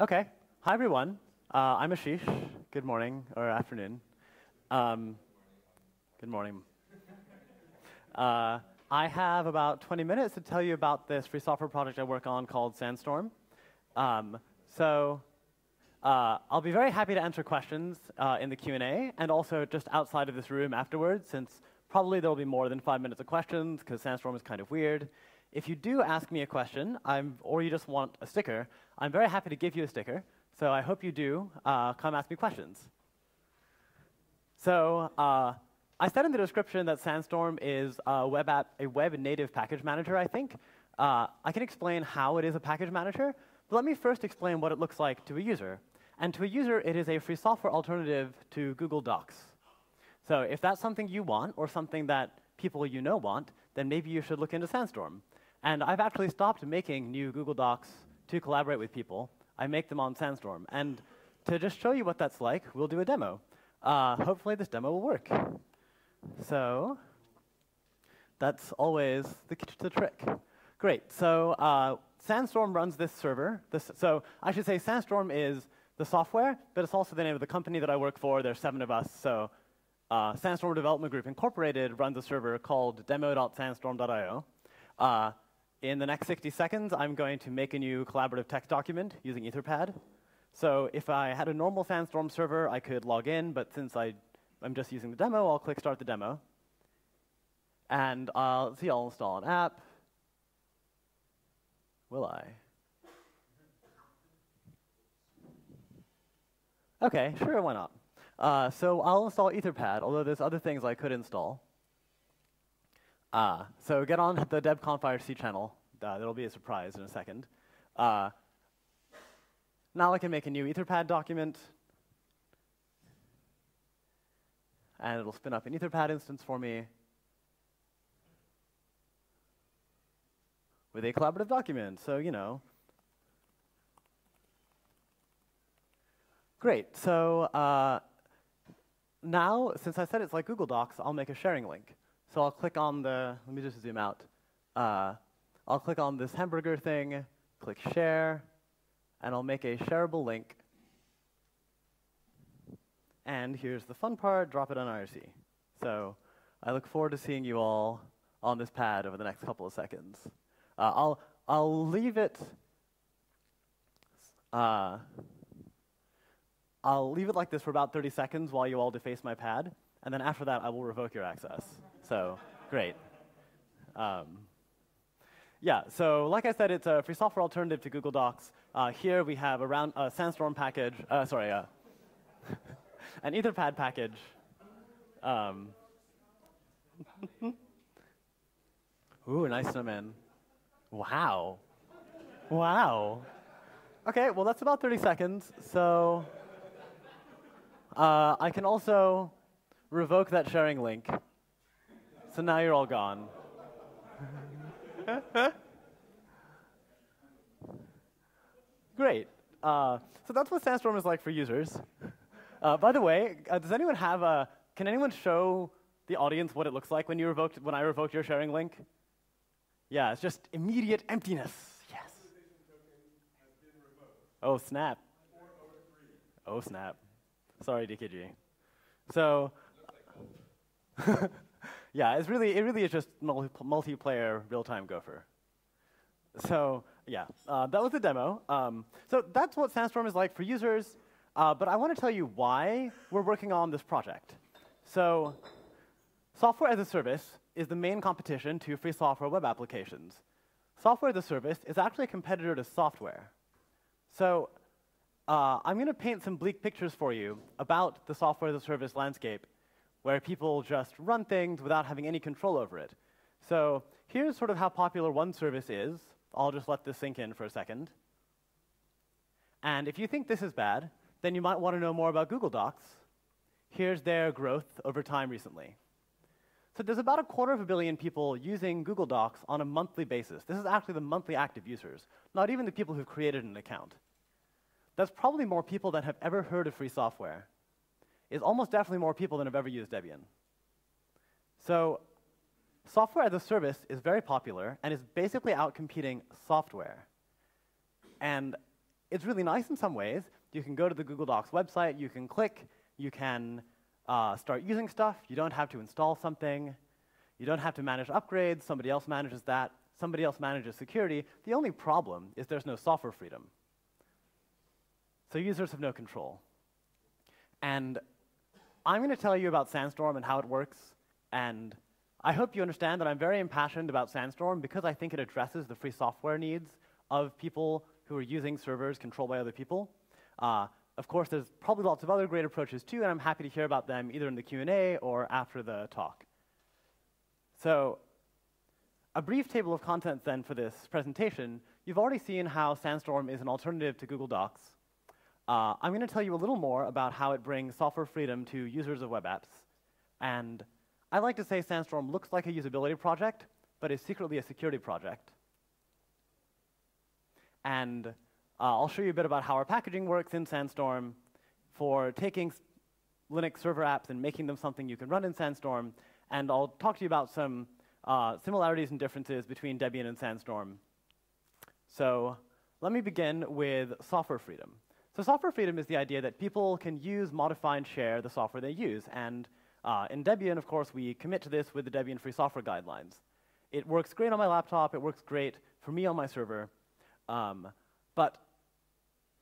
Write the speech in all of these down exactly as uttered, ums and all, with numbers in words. Okay. Hi, everyone. Uh, I'm Ashish. Good morning or afternoon. Um, good morning. Uh, I have about twenty minutes to tell you about this free software project I work on called Sandstorm. Um, so uh, I'll be very happy to answer questions uh, in the Q and A and also just outside of this room afterwards, since probably there will be more than five minutes of questions because Sandstorm is kind of weird. If you do ask me a question, I'm, or you just want a sticker, I'm very happy to give you a sticker. So I hope you do uh, come ask me questions. So uh, I said in the description that Sandstorm is a web app, a web-native package manager, I think. Uh, I can explain how it is a package manager, but let me first explain what it looks like to a user. And to a user, it is a free software alternative to Google Docs. So if that's something you want or something that people you know want, then maybe you should look into Sandstorm. And I've actually stopped making new Google Docs to collaborate with people. I make them on Sandstorm. And to just show you what that's like, we'll do a demo. Uh, hopefully this demo will work. So that's always the, the trick. Great. So uh, Sandstorm runs this server. This, so I should say Sandstorm is the software, but it's also the name of the company that I work for. There's seven of us. So uh, Sandstorm Development Group Incorporated runs a server called demo dot sandstorm dot i o. Uh, In the next sixty seconds, I'm going to make a new collaborative text document using Etherpad. So if I had a normal Sandstorm server, I could log in. But since I, I'm just using the demo, I'll click Start the Demo. And uh, let's see, I'll install an app. Will I? OK, sure, why not? Uh, so I'll install Etherpad, although there's other things I could install. Uh, so get on the DebConf I R C channel. Uh, there'll be a surprise in a second. Uh, now I can make a new Etherpad document. And it'll spin up an Etherpad instance for me with a collaborative document. So, you know. Great. So uh, now, since I said it's like Google Docs, I'll make a sharing link. So I'll click on the, let me just zoom out. Uh, I'll click on this hamburger thing, click share, and I'll make a shareable link. And here's the fun part, drop it on I R C. So I look forward to seeing you all on this pad over the next couple of seconds. Uh, I'll, I'll leave it, uh, I'll leave it like this for about thirty seconds while you all deface my pad. And then after that, I will revoke your access. So great. Um, yeah, so like I said, it's a free software alternative to Google Docs. Uh, here we have a, round, a Sandstorm package, uh, sorry, uh, an Etherpad package. Um. Ooh, nice snowman. Wow. Wow. OK, well, that's about thirty seconds. So uh, I can also revoke that sharing link. So now you're all gone. Great. Uh, so that's what Sandstorm is like for users. Uh, by the way, uh, does anyone have a? Can anyone show the audience what it looks like when you revoked when I revoked your sharing link? Yeah, it's just immediate emptiness. Yes. Oh snap. Oh snap. Sorry, D K G. So. Yeah, it's really, it really is just multi multiplayer real-time Gopher. So yeah, uh, that was the demo. Um, so that's what Sandstorm is like for users. Uh, but I want to tell you why we're working on this project. So software as a service is the main competition to free software web applications. Software as a service is actually a competitor to software. So uh, I'm going to paint some bleak pictures for you about the software as a service landscape, where people just run things without having any control over it. So here's sort of how popular one service is. I'll just let this sink in for a second. And if you think this is bad, then you might want to know more about Google Docs. Here's their growth over time recently. So there's about a quarter of a billion people using Google Docs on a monthly basis. This is actually the monthly active users, not even the people who've created an account. That's probably more people than have ever heard of free software. Is almost definitely more people than have ever used Debian. So software as a service is very popular and is basically out competing software. And it's really nice in some ways. You can go to the Google Docs website, you can click, you can uh, start using stuff, you don't have to install something, you don't have to manage upgrades, somebody else manages that, somebody else manages security. The only problem is there's no software freedom. So users have no control. And I'm going to tell you about Sandstorm and how it works, and I hope you understand that I'm very impassioned about Sandstorm because I think it addresses the free software needs of people who are using servers controlled by other people. Uh, of course, there's probably lots of other great approaches too, and I'm happy to hear about them either in the Q and A or after the talk. So a brief table of contents then for this presentation. You've already seen how Sandstorm is an alternative to Google Docs. Uh, I'm going to tell you a little more about how it brings software freedom to users of web apps. And I like to say Sandstorm looks like a usability project, but is secretly a security project. And uh, I'll show you a bit about how our packaging works in Sandstorm for taking Linux server apps and making them something you can run in Sandstorm. And I'll talk to you about some uh, similarities and differences between Debian and Sandstorm. So let me begin with software freedom. So software freedom is the idea that people can use, modify, and share the software they use. And uh, in Debian, of course, we commit to this with the Debian Free Software Guidelines. It works great on my laptop. It works great for me on my server. Um, but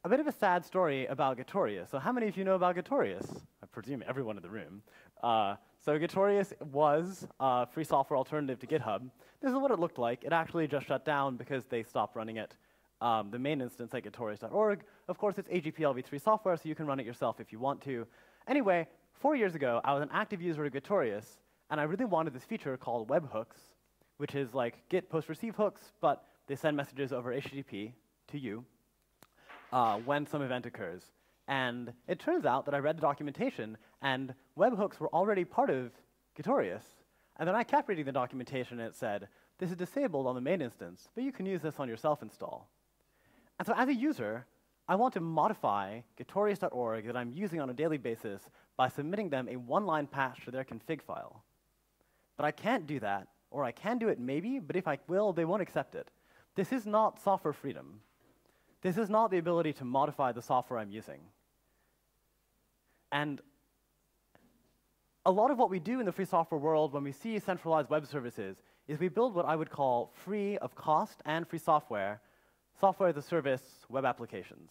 a bit of a sad story about Gitorious. So how many of you know about Gitorious? I presume everyone in the room. Uh, so Gitorious was a free software alternative to GitHub. This is what it looked like. It actually just shut down because they stopped running it. Um, the main instance at Gitorious dot org. Of course, it's A G P L v three software, so you can run it yourself if you want to. Anyway, four years ago, I was an active user of Gitorious, and I really wanted this feature called webhooks, which is like git post receive hooks, but they send messages over H T T P to you uh, when some event occurs. And it turns out that I read the documentation, and webhooks were already part of Gitorious. And then I kept reading the documentation, and it said, this is disabled on the main instance, but you can use this on your self-install. And so as a user, I want to modify Gitorious dot org that I'm using on a daily basis by submitting them a one-line patch to their config file. But I can't do that, or I can do it maybe, but if I will, they won't accept it. This is not software freedom. This is not the ability to modify the software I'm using. And a lot of what we do in the free software world when we see centralized web services is we build what I would call free of cost and free software, software as a service web applications.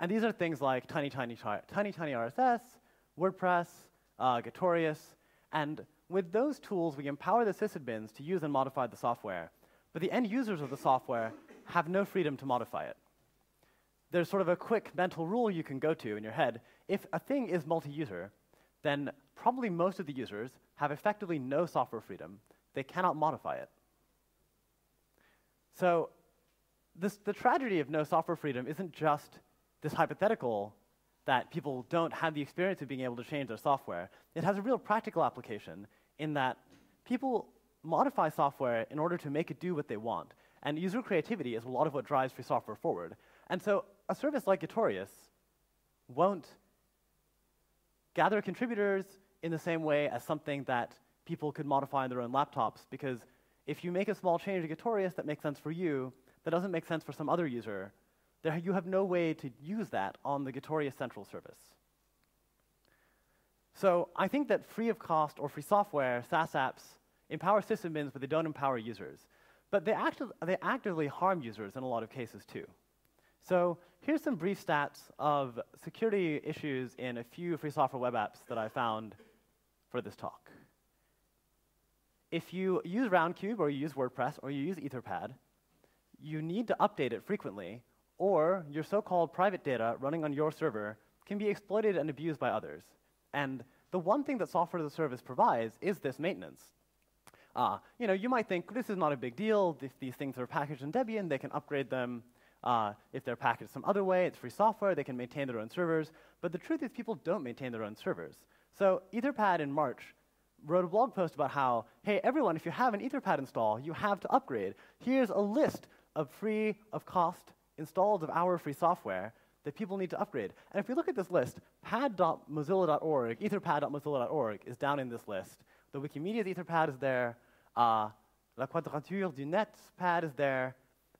And these are things like TinyTinyRSS, WordPress, uh, Gitorious, and with those tools, we empower the sysadmins to use and modify the software. But the end users of the software have no freedom to modify it. There's sort of a quick mental rule you can go to in your head. If a thing is multi-user, then probably most of the users have effectively no software freedom. They cannot modify it. So this, the tragedy of no software freedom isn't just this hypothetical that people don't have the experience of being able to change their software. It has a real practical application in that people modify software in order to make it do what they want. And user creativity is a lot of what drives free software forward. And so a service like Gitorious won't gather contributors in the same way as something that people could modify on their own laptops, because if you make a small change to Gitorious that makes sense for you, that doesn't make sense for some other user, there you have no way to use that on the Gitorious central service. So I think that free of cost or free software, SaaS apps, empower sysadmins, but they don't empower users. But they, act they actively harm users in a lot of cases, too. So here's some brief stats of security issues in a few free software web apps that I found for this talk. If you use RoundCube, or you use WordPress, or you use Etherpad, you need to update it frequently, or your so-called private data running on your server can be exploited and abused by others. And the one thing that software as a service provides is this maintenance. Uh, you know, you might think, this is not a big deal. If these things are packaged in Debian, they can upgrade them. Uh, if they're packaged some other way, it's free software. They can maintain their own servers. But the truth is people don't maintain their own servers. So Etherpad in March wrote a blog post about how, hey, everyone, if you have an Etherpad install, you have to upgrade. Here's a list of free of cost installs of our free software that people need to upgrade. And if you look at this list, pad dot mozilla dot org, etherpad dot mozilla dot org is down in this list. The Wikimedia's Etherpad is there. Uh, La Quadrature du Net's pad is there.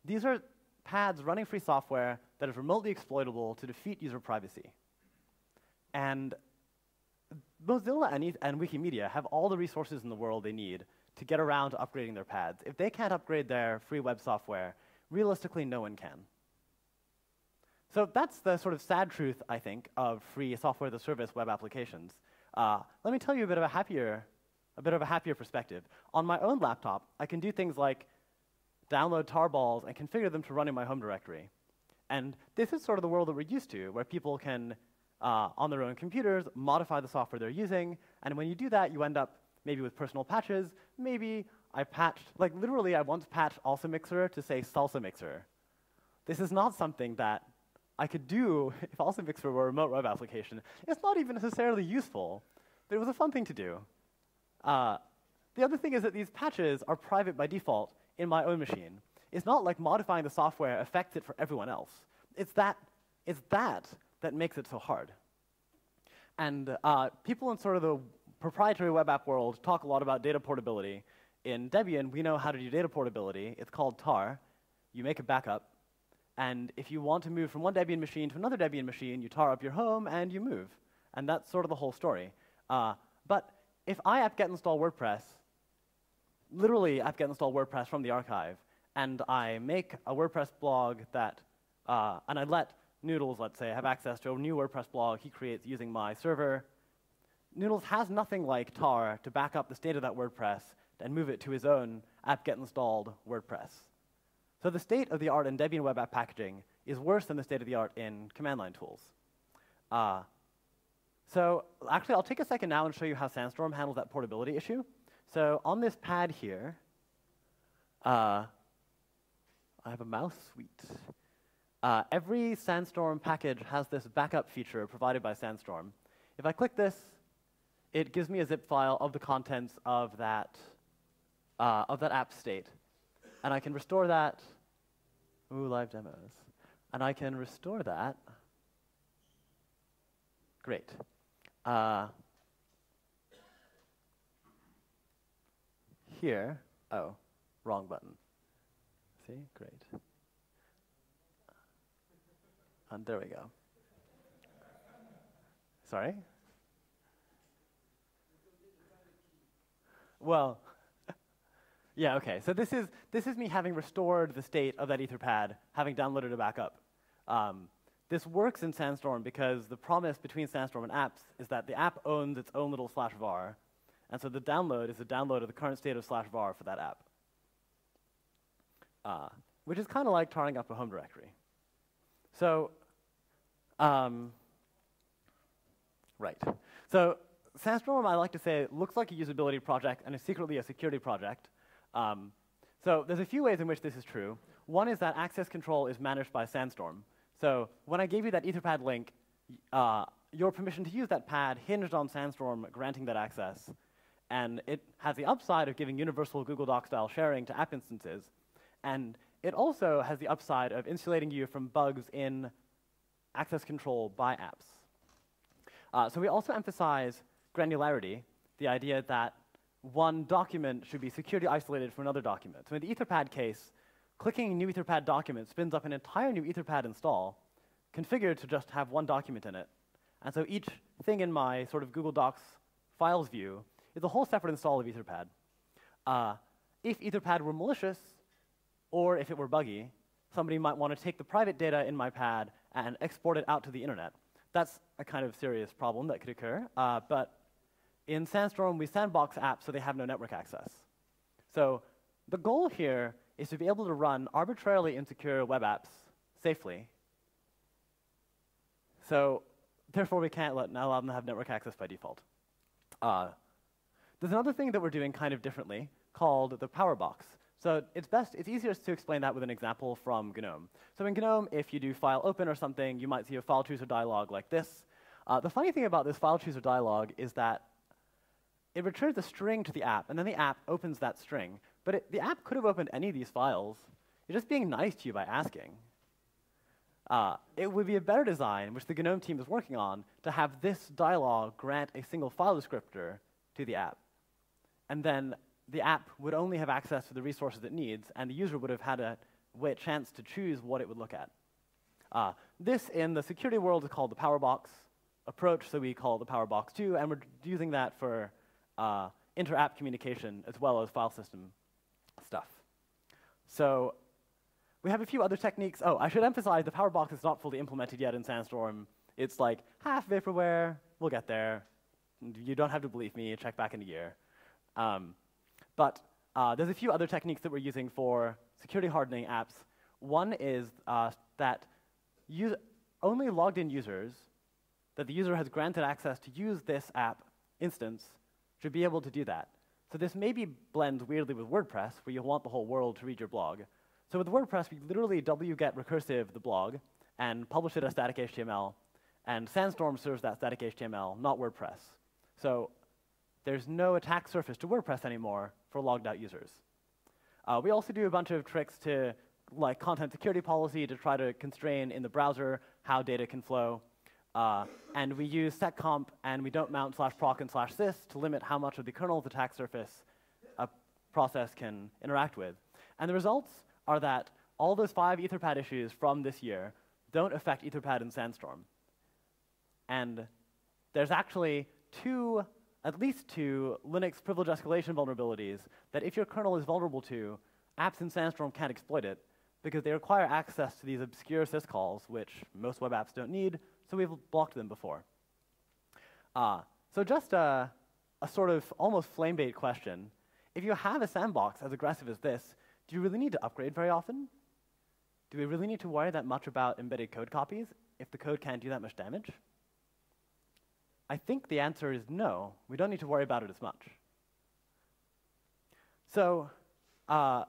These are pads running free software that is remotely exploitable to defeat user privacy. And Mozilla and, and Wikimedia have all the resources in the world they need to get around to upgrading their pads. If they can't upgrade their free web software, realistically, no one can. So that's the sort of sad truth, I think, of free software as a service web applications. Uh, let me tell you a bit of a happier, a bit of a happier perspective. On my own laptop, I can do things like download tarballs and configure them to run in my home directory. And this is sort of the world that we're used to, where people can, uh, on their own computers, modify the software they're using. And when you do that, you end up maybe with personal patches. Maybe I patched, like literally I once patched AlsaMixer to say SalsaMixer. This is not something that I could do if AlsaMixer were a remote web application. It's not even necessarily useful, but it was a fun thing to do. Uh, the other thing is that these patches are private by default in my own machine. It's not like modifying the software affects it for everyone else. It's that, it's that that makes it so hard. And uh, people in sort of the proprietary web app world talk a lot about data portability. In Debian, we know how to do data portability. It's called tar. You make a backup. And if you want to move from one Debian machine to another Debian machine, you tar up your home and you move. And that's sort of the whole story. Uh, but if I apt-get install WordPress, literally apt-get install WordPress from the archive, and I make a WordPress blog that, uh, and I let Noodles, let's say, have access to a new WordPress blog he creates using my server, Noodles has nothing like tar to back up the state of that WordPress and move it to his own apt-get installed WordPress. So the state of the art in Debian web app packaging is worse than the state of the art in command line tools. Uh, so actually, I'll take a second now and show you how Sandstorm handles that portability issue. So on this pad here, uh, I have a mouse suite. Uh, every Sandstorm package has this backup feature provided by Sandstorm. If I click this, it gives me a zip file of the contents of that, uh, of that app state. And I can restore that. Ooh, live demos. And I can restore that. Great. Uh, here. Oh, wrong button. See? Great. And there we go. Sorry? Well. Yeah, okay, so this is, this is me having restored the state of that Etherpad, having downloaded a backup. Um, this works in Sandstorm because the promise between Sandstorm and apps is that the app owns its own little slash var, and so the download is the download of the current state of slash var for that app, uh, which is kind of like tarring up a home directory. So, um, right. So Sandstorm, I like to say, looks like a usability project and is secretly a security project. Um, so there's a few ways in which this is true. One is that access control is managed by Sandstorm. So when I gave you that Etherpad link, uh, your permission to use that pad hinged on Sandstorm granting that access. And it has the upside of giving universal Google Docs style sharing to app instances. And it also has the upside of insulating you from bugs in access control by apps. Uh, so we also emphasize granularity, the idea that one document should be securely isolated from another document. So in the Etherpad case, clicking a new Etherpad document spins up an entire new Etherpad install configured to just have one document in it. And so each thing in my sort of Google Docs files view is a whole separate install of Etherpad. Uh, if Etherpad were malicious, or if it were buggy, somebody might want to take the private data in my pad and export it out to the internet. That's a kind of serious problem that could occur, uh, but in Sandstorm, we sandbox apps so they have no network access. So the goal here is to be able to run arbitrarily insecure web apps safely. So therefore, we can't let, allow them to have network access by default. Uh, there's another thing that we're doing kind of differently called the power box. So it's best, it's easiest to explain that with an example from GNOME. So in GNOME, if you do file open or something, you might see a file chooser dialog like this. Uh, the funny thing about this file chooser dialog is that it returns a string to the app, and then the app opens that string. But it, the app could have opened any of these files. You're just being nice to you by asking. Uh, it would be a better design, which the GNOME team is working on, to have this dialog grant a single file descriptor to the app. And then the app would only have access to the resources it needs, and the user would have had a, a chance to choose what it would look at. Uh, this in the security world is called the PowerBox approach, so we call it the PowerBox two, and we're using that for uh, inter-app communication as well as file system stuff. So we have a few other techniques. Oh, I should emphasize the PowerBox is not fully implemented yet in Sandstorm. It's like half vaporware. We'll get there. You don't have to believe me. Check back in a year. Um, but uh, there's a few other techniques that we're using for security hardening apps. One is uh, that only logged-in users that the user has granted access to use this app instance should be able to do that. So this maybe blends weirdly with WordPress, where you want the whole world to read your blog. So with WordPress, we literally wget recursive the blog and publish it as static H T M L. And Sandstorm serves that static H T M L, not WordPress. So there's no attack surface to WordPress anymore for logged-out users. Uh, we also do a bunch of tricks to, like, content security policy to try to constrain in the browser how data can flow. Uh, and we use setcomp, and we don't mount slash proc and slash sys to limit how much of the kernel's attack surface a process can interact with. And the results are that all those five Etherpad issues from this year don't affect Etherpad in Sandstorm. And there's actually two, at least two, Linux privilege escalation vulnerabilities that if your kernel is vulnerable to, apps in Sandstorm can't exploit it because they require access to these obscure syscalls, which most web apps don't need. So we've blocked them before. Uh, so just a, a sort of almost flame bait question. If you have a sandbox as aggressive as this, do you really need to upgrade very often? Do we really need to worry that much about embedded code copies if the code can't do that much damage? I think the answer is no. We don't need to worry about it as much. So uh,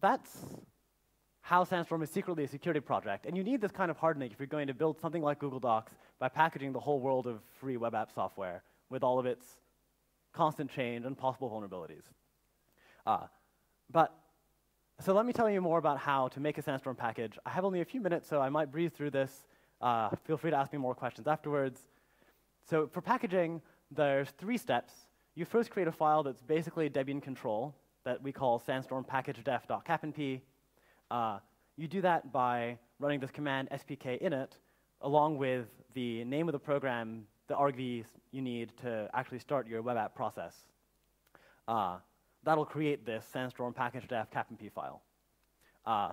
that's how Sandstorm is secretly a security project. And you need this kind of hardening if you're going to build something like Google Docs by packaging the whole world of free web app software with all of its constant change and possible vulnerabilities. Uh, but so let me tell you more about how to make a Sandstorm package. I have only a few minutes, so I might breeze through this. Uh, feel free to ask me more questions afterwards. So for packaging, there's three steps. You first create a file that's basically Debian control that we call sandstorm package def dot capnp. Uh, you do that by running this command spk init along with the name of the program, the argv you need to actually start your web app process. Uh, that'll create this sandstorm package def capnp file. Uh,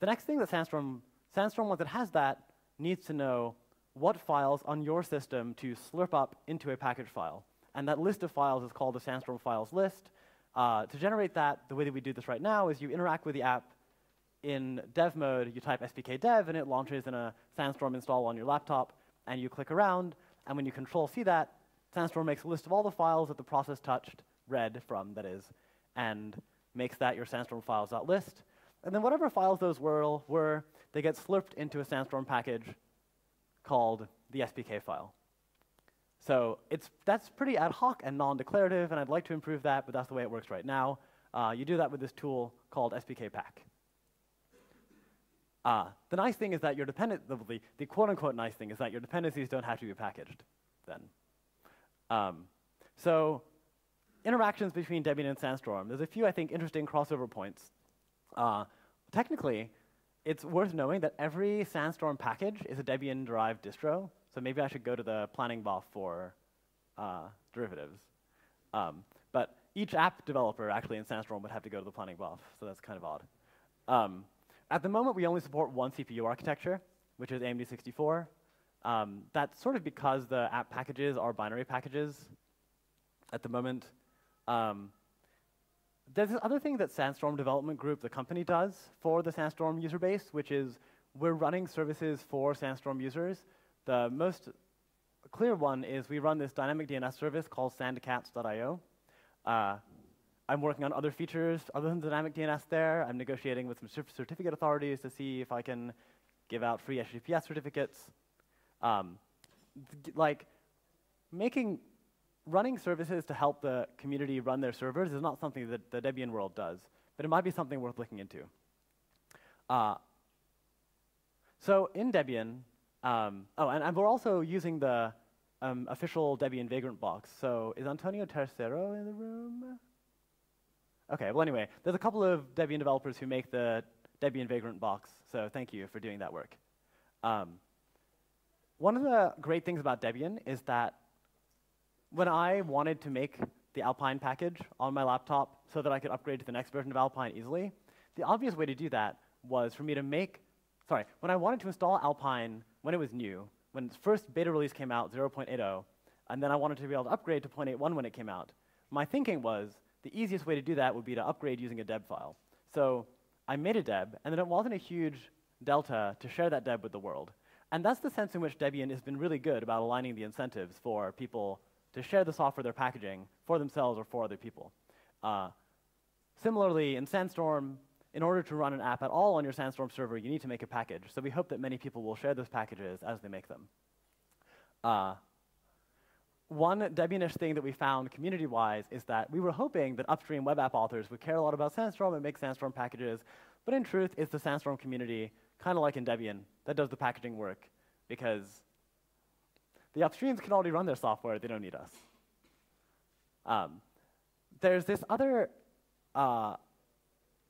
the next thing that Sandstorm, Sandstorm, once it has that, needs to know what files on your system to slurp up into a package file. And that list of files is called the Sandstorm files list. Uh, to generate that, the way that we do this right now is you interact with the app in dev mode, you type spk dev, and it launches in a Sandstorm install on your laptop, and you click around, and when you control C that, Sandstorm makes a list of all the files that the process touched, read from, that is, and makes that your Sandstorm files.list. And then whatever files those were, were, they get slurped into a Sandstorm package called the spk file. So it's, that's pretty ad hoc and non-declarative, and I'd like to improve that, but that's the way it works right now. Uh, you do that with this tool called spkpack. Uh, the nice thing is that your dependent, the, the, the quote-unquote nice thing is that your dependencies don't have to be packaged then. Um, so interactions between Debian and Sandstorm. There's a few, I think, interesting crossover points. Uh, technically, it's worth knowing that every Sandstorm package is a Debian-derived distro, so maybe I should go to the planning buff for uh, derivatives. Um, but each app developer actually in Sandstorm would have to go to the planning buff, so that's kind of odd. Um, At the moment, we only support one C P U architecture, which is A M D sixty-four. Um, that's sort of because the app packages are binary packages at the moment. Um, there's this other thing that Sandstorm Development Group, the company, does for the Sandstorm user base, which is we're running services for Sandstorm users. The most clear one is we run this dynamic D N S service called sandcats dot i o. Uh, I'm working on other features other than dynamic D N S there. I'm negotiating with some certificate authorities to see if I can give out free H T T P S certificates. Um, like, making, running services to help the community run their servers is not something that the Debian world does, but it might be something worth looking into. Uh, so in Debian, um, oh, and, and we're also using the um, official Debian Vagrant box. So is Antonio Tercero in the room? OK, well, anyway, there's a couple of Debian developers who make the Debian Vagrant box, so thank you for doing that work. Um, one of the great things about Debian is that when I wanted to make the Alpine package on my laptop so that I could upgrade to the next version of Alpine easily, the obvious way to do that was for me to make, sorry, when I wanted to install Alpine when it was new, when its first beta release came out, zero point eight zero, and then I wanted to be able to upgrade to zero point eight one when it came out, my thinking was the easiest way to do that would be to upgrade using a deb file. So I made a deb, and then it wasn't a huge delta to share that deb with the world. And that's the sense in which Debian has been really good about aligning the incentives for people to share the software they're packaging for themselves or for other people. Uh, similarly, in Sandstorm, in order to run an app at all on your Sandstorm server, you need to make a package. So we hope that many people will share those packages as they make them. Uh, one Debian-ish thing that we found community-wise is that we were hoping that upstream web app authors would care a lot about Sandstorm and make Sandstorm packages, but in truth, it's the Sandstorm community, kind of like in Debian, that does the packaging work, because the upstreams can already run their software. They don't need us. Um, there's this other uh,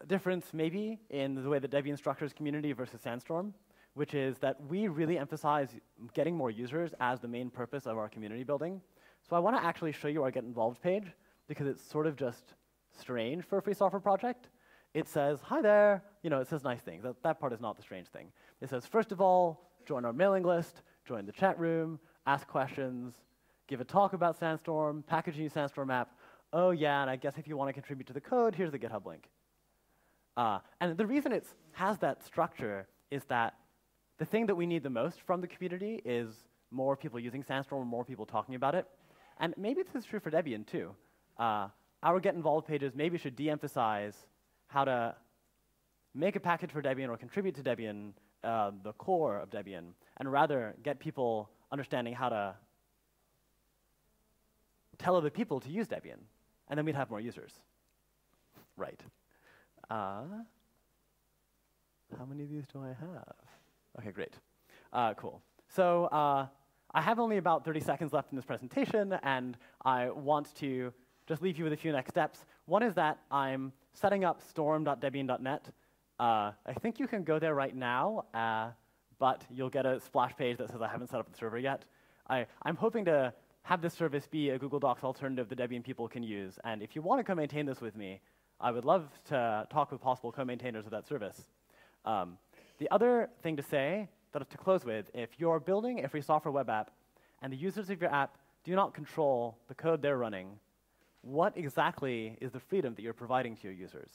difference, maybe, in the way that Debian structures community versus Sandstorm, which is that we really emphasize getting more users as the main purpose of our community building. So I want to actually show you our Get Involved page, because it's sort of just strange for a free software project. It says, hi there. You know, it says nice things. That, that part is not the strange thing. It says, first of all, join our mailing list, join the chat room, ask questions, give a talk about Sandstorm, package a new Sandstorm app. Oh, yeah, and I guess if you want to contribute to the code, here's the GitHub link. Uh, and the reason it has that structure is that the thing that we need the most from the community is more people using Sandstorm and more people talking about it. And maybe this is true for Debian, too. Uh, our Get Involved pages maybe should de-emphasize how to make a package for Debian or contribute to Debian, uh, the core of Debian, and rather get people understanding how to tell other people to use Debian. And then we'd have more users. Right. Uh, how many of these do I have? OK, great. Uh, cool. So uh, I have only about thirty seconds left in this presentation, and I want to just leave you with a few next steps. One is that I'm setting up storm dot debian dot net. Uh, I think you can go there right now, uh, but you'll get a splash page that says I haven't set up the server yet. I, I'm hoping to have this service be a Google Docs alternative that Debian people can use. And if you want to co-maintain this with me, I would love to talk with possible co-maintainers of that service. Um, the other thing to say, that to close with, if you're building a free software web app and the users of your app do not control the code they're running, what exactly is the freedom that you're providing to your users?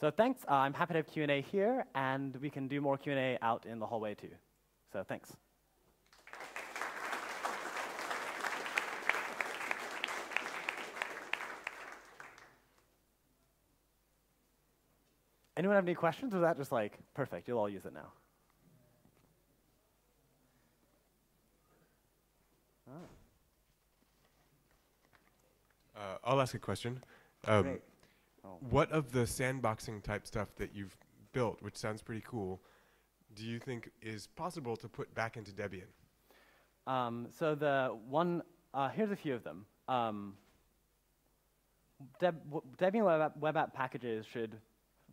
So thanks. Uh, I'm happy to have Q and A here, and we can do more Q and A out in the hallway, too. So thanks. Anyone have any questions? Or is that just like, perfect, you'll all use it now? Oh. Uh, I'll ask a question. Um, oh. What of the sandboxing type stuff that you've built, which sounds pretty cool, do you think is possible to put back into Debian? Um, so the one, uh, here's a few of them. Um, Deb, Debian web app, web app packages should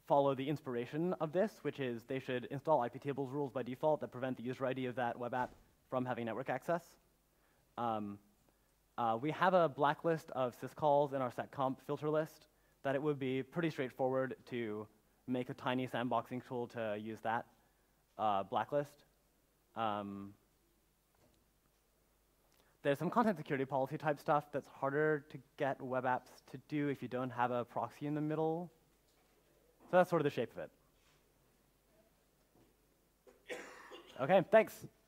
follow the inspiration of this, which is they should install I P tables rules by default that prevent the user I D of that web app from having network access. Um, Uh, we have a blacklist of syscalls in our setconf filter list that it would be pretty straightforward to make a tiny sandboxing tool to use that uh, blacklist. Um, there's some content security policy type stuff that's harder to get web apps to do if you don't have a proxy in the middle. So that's sort of the shape of it. OK, thanks.